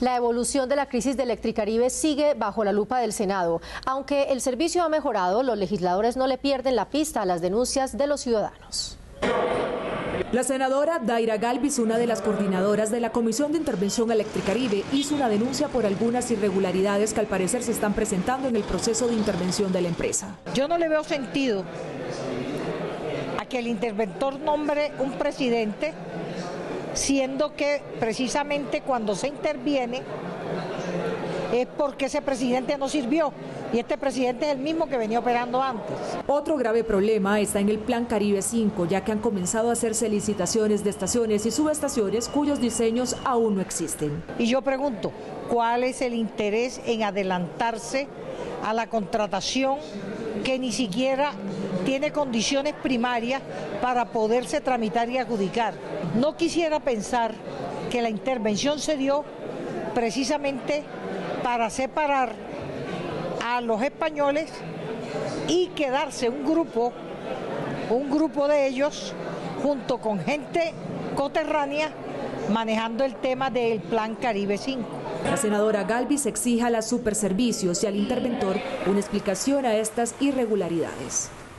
La evolución de la crisis de Electricaribe sigue bajo la lupa del Senado. Aunque el servicio ha mejorado, los legisladores no le pierden la pista a las denuncias de los ciudadanos. La senadora Daira Galvis, una de las coordinadoras de la Comisión de Intervención Electricaribe, hizo una denuncia por algunas irregularidades que al parecer se están presentando en el proceso de intervención de la empresa. Yo no le veo sentido a que el interventor nombre un presidente, siendo que precisamente cuando se interviene es porque ese presidente no sirvió y este presidente es el mismo que venía operando antes. Otro grave problema está en el Plan Caribe 5, ya que han comenzado a hacerse licitaciones de estaciones y subestaciones cuyos diseños aún no existen. Y yo pregunto, ¿cuál es el interés en adelantarse a la contratación que ni siquiera tiene condiciones primarias para poderse tramitar y adjudicar? No quisiera pensar que la intervención se dio precisamente para separar a los españoles y quedarse un grupo de ellos junto con gente coterránea manejando el tema del Plan Caribe 5. La senadora Galvis exige a las Superservicios y al interventor una explicación a estas irregularidades.